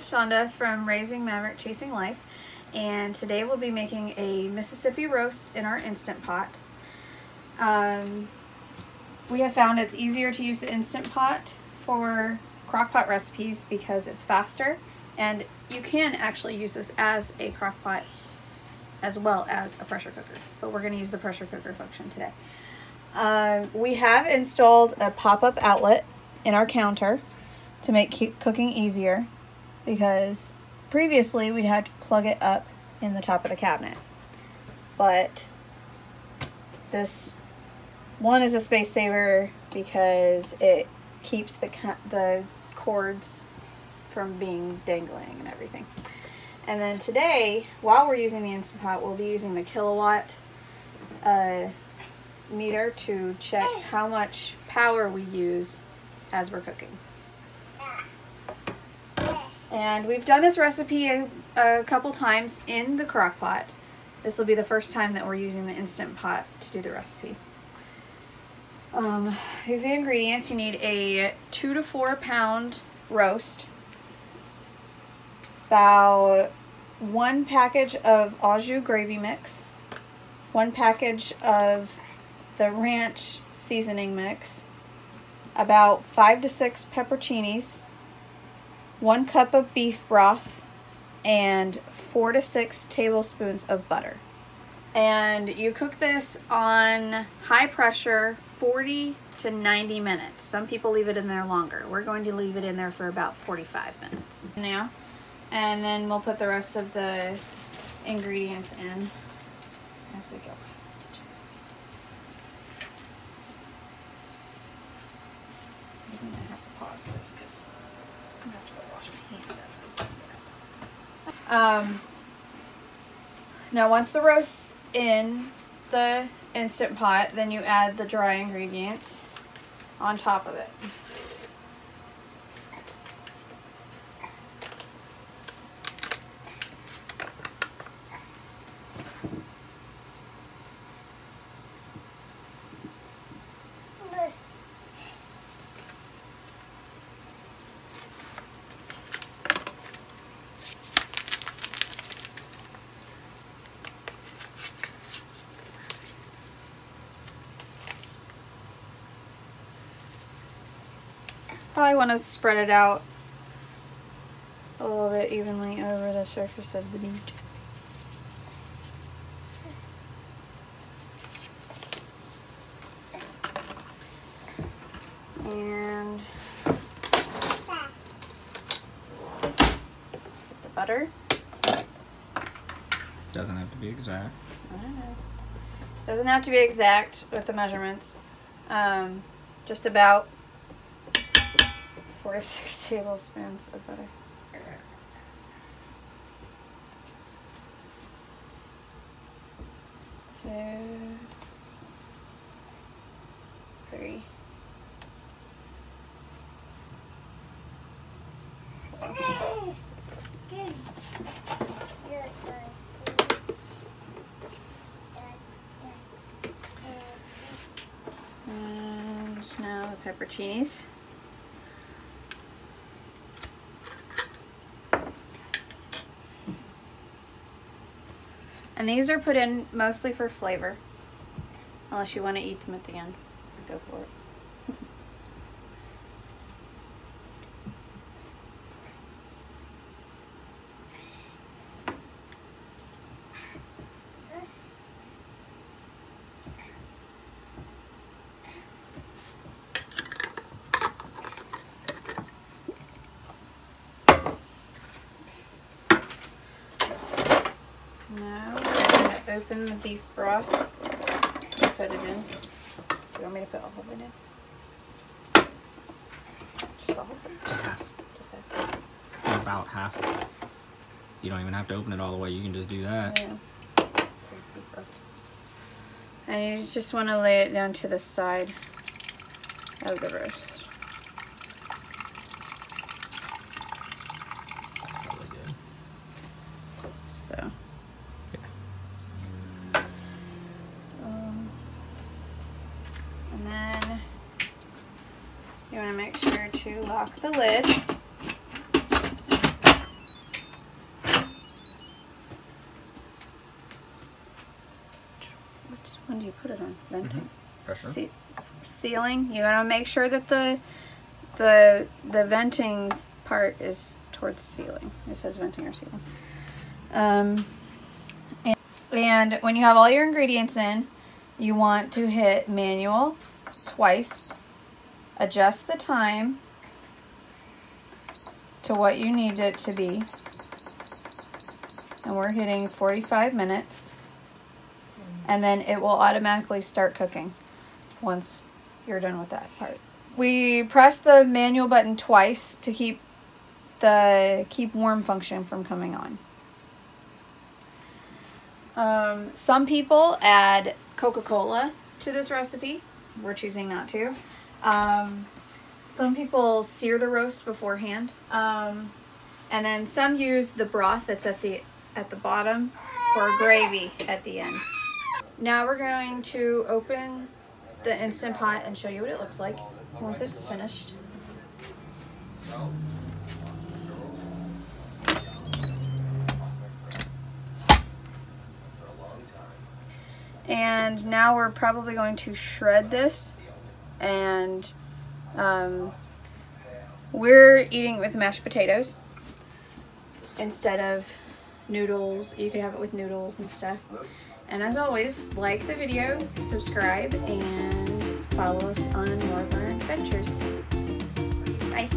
It's Shonda from Raising Maverick Chasing Life, and today we'll be making a Mississippi roast in our Instant Pot. We have found it's easier to use the Instant Pot for crock pot recipes because it's faster, and you can actually use this as a crock pot as well as a pressure cooker, but we're going to use the pressure cooker function today. We have installed a pop-up outlet in our counter to make cooking easier, because previously we'd had to plug it up in the top of the cabinet. But this one is a space saver because it keeps the cords from being dangling and everything. And then today, while we're using the Instant Pot, we'll be using the kilowatt meter to check how much power we use as we're cooking. And we've done this recipe a couple times in the crock pot. This will be the first time that we're using the Instant Pot to do the recipe. Here's the ingredients. You need a 2 to 4 pound roast, about 1 package of au jus gravy mix, 1 package of the ranch seasoning mix, about 5 to 6 pepperoncinis, 1 cup of beef broth, and 4 to 6 tablespoons of butter. And you cook this on high pressure 40 to 90 minutes. Some people leave it in there longer. We're going to leave it in there for about 45 minutes now. And then we'll put the rest of the ingredients in as we go. I'm going to have to pause this because I'm going to have to wash my hands after. Now once the roast's in the Instant Pot, then you add the dry ingredients on top of it. Probably want to spread it out a little bit evenly over the surface of the meat. And the butter. Doesn't have to be exact. I don't know. Doesn't have to be exact with the measurements. Just about 4 to 6 tablespoons of butter. Two, three, four. And now the pepperoncinis. And these are put in mostly for flavor, unless you want to eat them at the end. Go for it. Open the beef broth, put it in. Do you want me to put a whole bit in? Just a whole bit? Just half. Just half. About half. You don't even have to open it all the way, you can just do that. Yeah. And you just want to lay it down to the side of the roast. That's probably good. So. You want to make sure to lock the lid Which one do you put it on? Venting? Pressure. Sealing. You want to make sure that the venting part is towards sealing. It says venting or sealing. And when you have all your ingredients in, you want to hit manual twice. Adjust the time to what you need it to be. And we're hitting 45 minutes. And then it will automatically start cooking once you're done with that part. We press the manual button twice to keep the keep warm function from coming on. Some people add Coca-Cola to this recipe. We're choosing not to. Some people sear the roast beforehand. And then some use the broth that's at the bottom for gravy at the end. Now we're going to open the Instant Pot and show you what it looks like once it's finished. And now we're probably going to shred this, and we're eating it with mashed potatoes instead of noodles. You could have it with noodles and stuff. And as always, like the video, subscribe, and follow us on more of our adventures. Bye.